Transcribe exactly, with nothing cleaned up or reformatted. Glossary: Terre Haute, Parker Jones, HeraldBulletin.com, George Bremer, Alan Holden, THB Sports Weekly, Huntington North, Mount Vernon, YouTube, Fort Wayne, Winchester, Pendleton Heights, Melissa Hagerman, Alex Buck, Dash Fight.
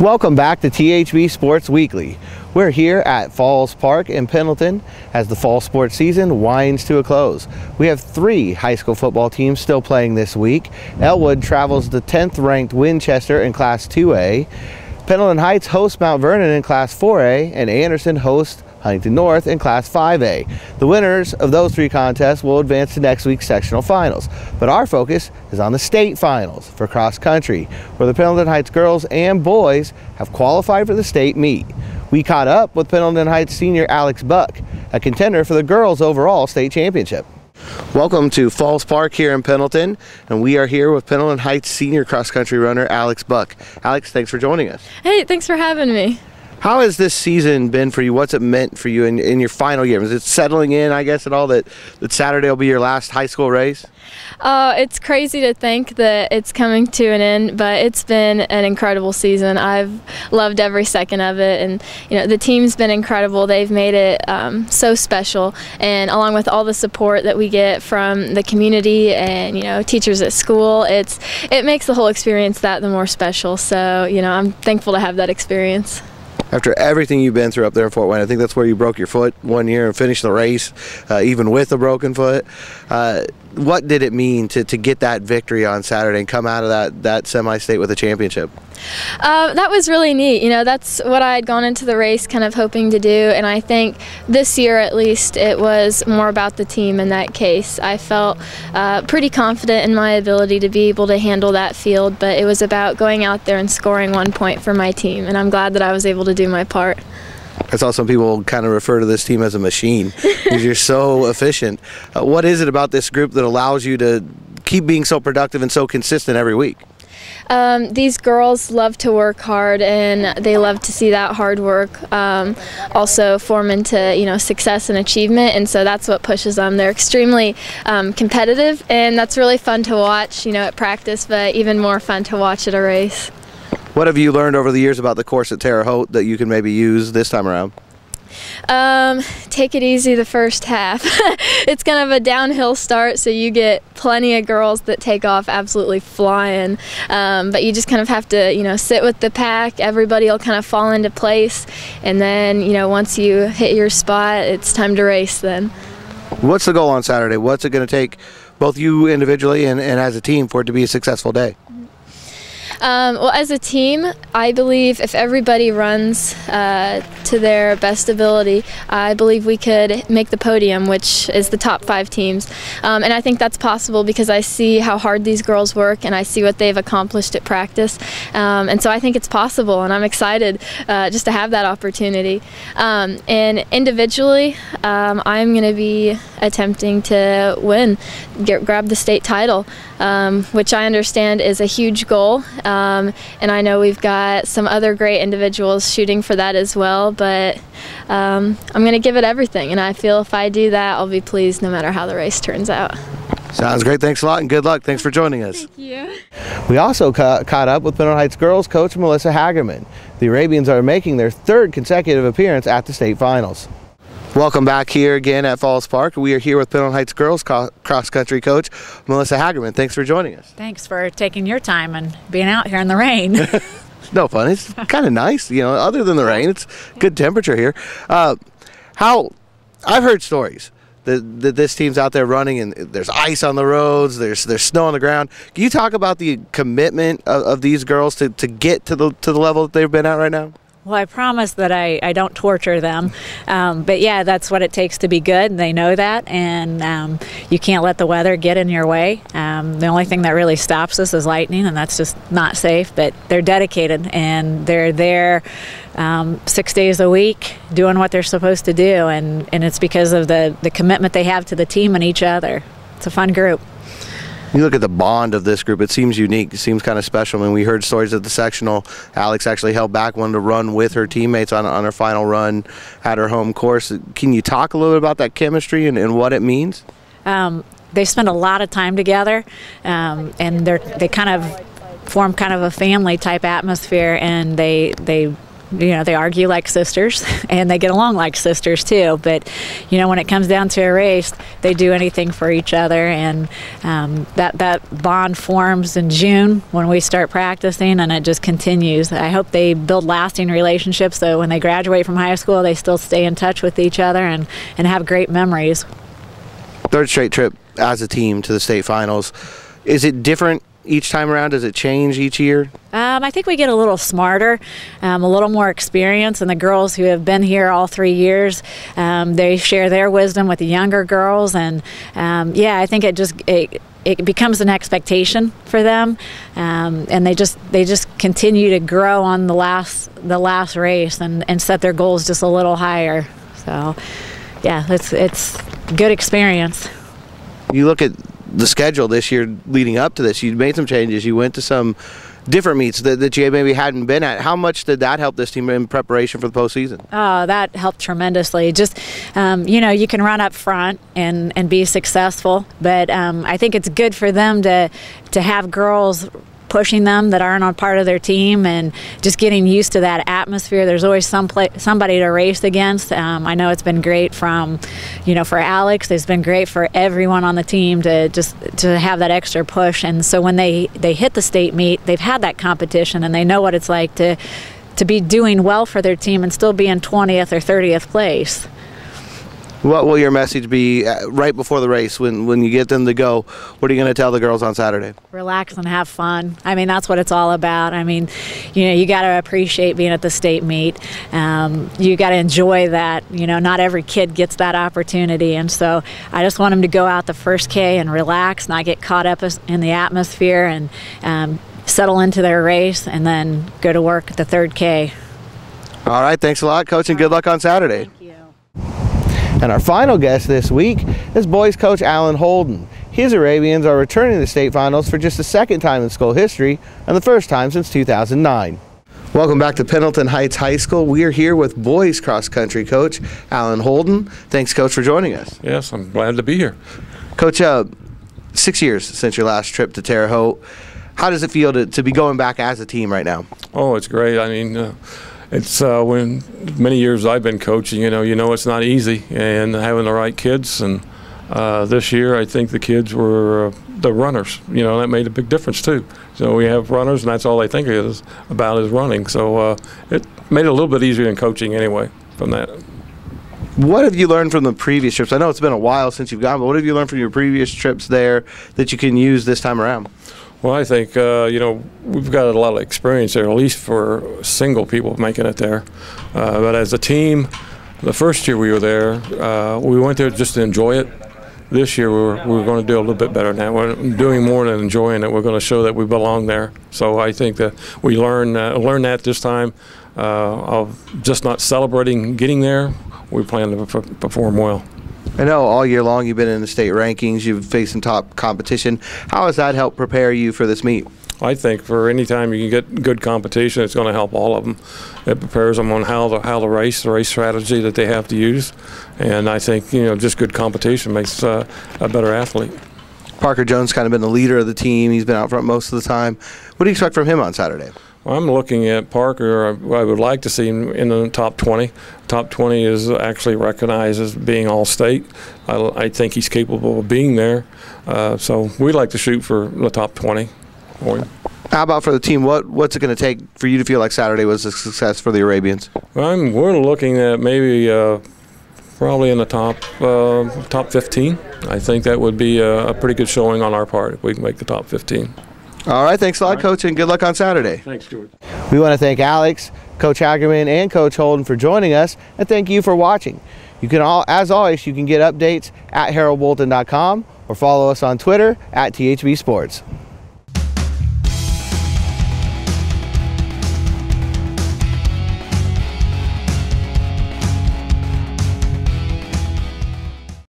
Welcome back to T H B Sports Weekly. We're here at Falls Park in Pendleton as the fall sports season winds to a close. We have three high school football teams still playing this week. Elwood travels the tenth ranked Winchester in Class two A. Pendleton Heights hosts Mount Vernon in Class four A, and Anderson hosts Huntington North in Class five A. The winners of those three contests will advance to next week's sectional finals, but our focus is on the state finals for cross country, where the Pendleton Heights girls and boys have qualified for the state meet. We caught up with Pendleton Heights senior Alex Buck, a contender for the girls' overall state championship. Welcome to Falls Park here in Pendleton, and we are here with Pendleton Heights senior cross country runner Alex Buck. Alex, thanks for joining us. Hey, thanks for having me. How has this season been for you? What's it meant for you in, in your final year? Is it settling in, I guess, at all that, that Saturday will be your last high school race? Uh, it's crazy to think that it's coming to an end, but it's been an incredible season. I've loved every second of it, and you know the team's been incredible. They've made it um, so special, and along with all the support that we get from the community and you know teachers at school, it's it makes the whole experience that the more special. So you know I'm thankful to have that experience. After everything you've been through up there in Fort Wayne, I think that's where you broke your foot one year and finished the race, uh, even with a broken foot. Uh, what did it mean to, to get that victory on Saturday and come out of that, that semi-state with a championship? Uh, that was really neat. You know, that's what I had gone into the race kind of hoping to do, and I think this year at least it was more about the team in that case. I felt uh, pretty confident in my ability to be able to handle that field, but it was about going out there and scoring one point for my team, and I'm glad that I was able to do my part. I saw some people kind of refer to this team as a machine because you're so efficient. Uh, what is it about this group that allows you to keep being so productive and so consistent every week? Um, these girls love to work hard, and they love to see that hard work um, also form into you know success and achievement, and so that's what pushes them. They're extremely um, competitive, and that's really fun to watch you know at practice, but even more fun to watch at a race. What have you learned over the years about the course at Terre Haute that you can maybe use this time around? Um, take it easy the first half. It's kind of a downhill start, so you get plenty of girls that take off absolutely flying, um, but you just kind of have to you know sit with the pack. Everybody will kind of fall into place, and then you know once you hit your spot, it's time to race then. What's the goal on Saturday? What's it going to take, both you individually and, and as a team, for it to be a successful day? Um, well, as a team, I believe if everybody runs uh, to their best ability, I believe we could make the podium, which is the top five teams. Um, and I think that's possible because I see how hard these girls work, and I see what they've accomplished at practice. Um, and so I think it's possible, and I'm excited uh, just to have that opportunity. Um, and individually, um, I'm going to be attempting to win, get, grab the state title, um, which I understand is a huge goal. Um, Um, and I know we've got some other great individuals shooting for that as well, but um, I'm going to give it everything, and I feel if I do that, I'll be pleased no matter how the race turns out. Sounds great. Thanks a lot, and good luck. Thanks for joining us. Thank you. We also ca caught up with Pendleton Heights girls coach Melissa Hagerman. The Arabians are making their third consecutive appearance at the state finals. Welcome back here again at Falls Park. We are here with Pendleton Heights girls cross-country coach Melissa Hagerman. Thanks for joining us. Thanks for taking your time and being out here in the rain. No fun. It's kind of nice, you know, other than the rain. It's good temperature here. Uh, how I've heard stories that, that this team's out there running, and there's ice on the roads, there's there's snow on the ground. Can you talk about the commitment of, of these girls to, to get to the, to the level that they've been at right now? Well, I promise that I, I don't torture them, um, but yeah, that's what it takes to be good, and they know that, and um, you can't let the weather get in your way. Um, the only thing that really stops us is lightning, and that's just not safe, but they're dedicated, and they're there um, six days a week doing what they're supposed to do, and, and it's because of the, the commitment they have to the team and each other. It's a fun group. You look at the bond of this group, it seems unique, it seems kind of special. I mean, we heard stories at the sectional. Alex actually held back, wanted to run with her teammates on, on her final run at her home course. Can you talk a little bit about that chemistry and, and what it means? Um, they spend a lot of time together, um, and they're, they kind of form kind of a family type atmosphere, and they, they you know, they argue like sisters and they get along like sisters too. But, you know, when it comes down to a race, they do anything for each other. And um, that, that bond forms in June when we start practicing, and it just continues. I hope they build lasting relationships so when they graduate from high school, they still stay in touch with each other and, and have great memories. Third straight trip as a team to the state finals. Is it different each time around? Does it change each year? Um, I think we get a little smarter, um, a little more experience, and the girls who have been here all three years, um, they share their wisdom with the younger girls, and um, yeah, I think it just it, it becomes an expectation for them, um, and they just they just continue to grow on the last the last race and, and set their goals just a little higher. So, yeah, it's it's good experience. You look at the schedule this year leading up to this, you made some changes. You went to some different meets that, that you maybe hadn't been at. How much did that help this team in preparation for the postseason? Oh, that helped tremendously. Just, um, you know, you can run up front and, and be successful, but um, I think it's good for them to, to have girls pushing them that aren't a part of their team, and just getting used to that atmosphere. There's always some play, somebody to race against. Um, I know it's been great from, you know, for Alex, it's been great for everyone on the team to just to have that extra push. And so when they, they hit the state meet, they've had that competition and they know what it's like to, to be doing well for their team and still be in twentieth or thirtieth place. What will your message be right before the race when, when you get them to go? What are you going to tell the girls on Saturday? Relax and have fun. I mean, that's what it's all about. I mean, you know, you got to appreciate being at the state meet. Um, you got to enjoy that. You know, not every kid gets that opportunity. And so I just want them to go out the first K and relax, not get caught up in the atmosphere, and um, settle into their race, and then go to work at the third K. All right. Thanks a lot, Coach, and good luck on Saturday. Thank you. And our final guest this week is boys coach Alan Holden. His Arabians are returning to the state finals for just the second time in school history, and the first time since two thousand nine. Welcome back to Pendleton Heights High School. We are here with boys cross country coach Alan Holden. Thanks, Coach, for joining us. Yes, I'm glad to be here. Coach, uh, six years since your last trip to Terre Haute. How does it feel to, to be going back as a team right now? Oh, it's great. I mean, uh, It's uh, when many years I've been coaching, you know, you know it's not easy, and having the right kids. And uh, this year, I think the kids were uh, the runners. You know, that made a big difference too. So we have runners, and that's all they think is about is running. So uh, it made it a little bit easier in coaching anyway from that. What have you learned from the previous trips? I know it's been a while since you've gone, but what have you learned from your previous trips there that you can use this time around? Well, I think, uh, you know, we've got a lot of experience there, at least for single people making it there. Uh, but as a team, the first year we were there, uh, we went there just to enjoy it. This year we were, we were going to do a little bit better than that. We're doing more than enjoying it. We're going to show that we belong there. So I think that we learn, uh, learn that this time uh, of just not celebrating getting there. We plan to perform well. I know all year long you've been in the state rankings, you've faced some top competition. How has that helped prepare you for this meet? I think for any time you can get good competition, it's going to help all of them. It prepares them on how the how the race, the race strategy that they have to use. And I think, you know, just good competition makes uh, a better athlete. Parker Jones kind of been the leader of the team. He's been out front most of the time. What do you expect from him on Saturday? Well, I'm looking at Parker. I would like to see him in the top twenty. Top twenty is actually recognized as being all-state. I, I think he's capable of being there. Uh, so we'd like to shoot for the top twenty. How about for the team? What What's it going to take for you to feel like Saturday was a success for the Arabians? Well, I'm, we're looking at maybe uh, probably in the top uh, top fifteen. I think that would be a, a pretty good showing on our part if we can make the top fifteen. All right, thanks a lot, right. Coach, and good luck on Saturday. Thanks, George. We want to thank Alex, Coach Hagerman, and Coach Holden for joining us, and thank you for watching. You can all, as always, you can get updates at Herald Bulletin dot com or follow us on Twitter at T H B Sports.